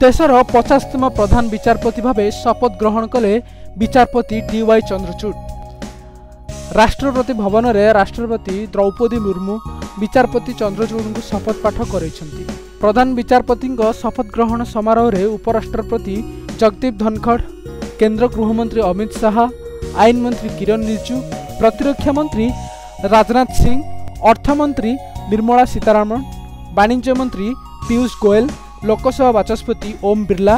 देशर 50तम प्रधान विचारपति भाव शपथ ग्रहण कले विचारपति डीवाई चंद्रचूड। राष्ट्रपति भवन में राष्ट्रपति द्रौपदी मुर्मू विचारपति चंद्रचूड को शपथ पाठ कर प्रधान विचारपति शपथ ग्रहण समारोह में उपराष्ट्रपति जगदीप धनखड़, केंद्र गृहमंत्री अमित शाह, आईन मंत्री किरण रिजिजू, प्रतिरक्षा मंत्री राजनाथ सिंह, अर्थमंत्री निर्मला सीतारमण, वाणिज्य मंत्री पीयूष गोयल, लोकसभा वाचस्पति ओम बिर्ला,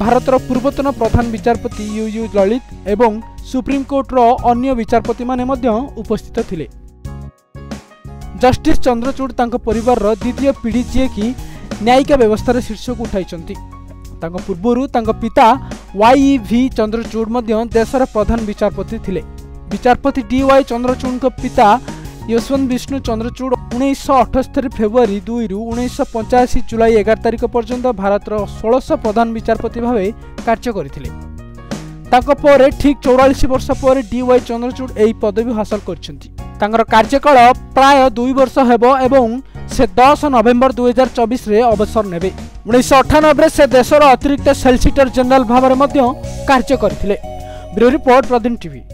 भारतर पूर्वतन प्रधान विचारपति यू ललित एवं सुप्रीमकोर्टर अन्य विचारपति माने मध्य उपस्थित थिले। जस्टिस चंद्रचूड तांको परिवार द्वितीय पीढ़ी जी की न्यायिका व्यवस्था शीर्षक उठाई। पूर्व पिता वाईवी चंद्रचूड देशर प्रधान विचारपति थिले। विचारपति डीवाई चंद्रचूड का पिता यशवंत विष्णु चंद्रचूड 1978 फेब्रुआरी 2 रु 1985 जुलाई 11 तारिख पर्यंत भारतर 16 प्रधान विचारपति भावे कार्य करथिले। ठीक 44 वर्ष पर डीवाई चंद्रचूड एही पदवी हासिल करछन्ति। कार्यकाल प्राय 2 वर्ष हेबो एवं से 10 नवेम्बर 2024 रे अवसर नेबे। 1998 से देशर अतिरिक्त सॉलिसिटर जनरल भाव में कार्य करथिले। ब्यूरो रिपोर्ट प्रदीन टीवी।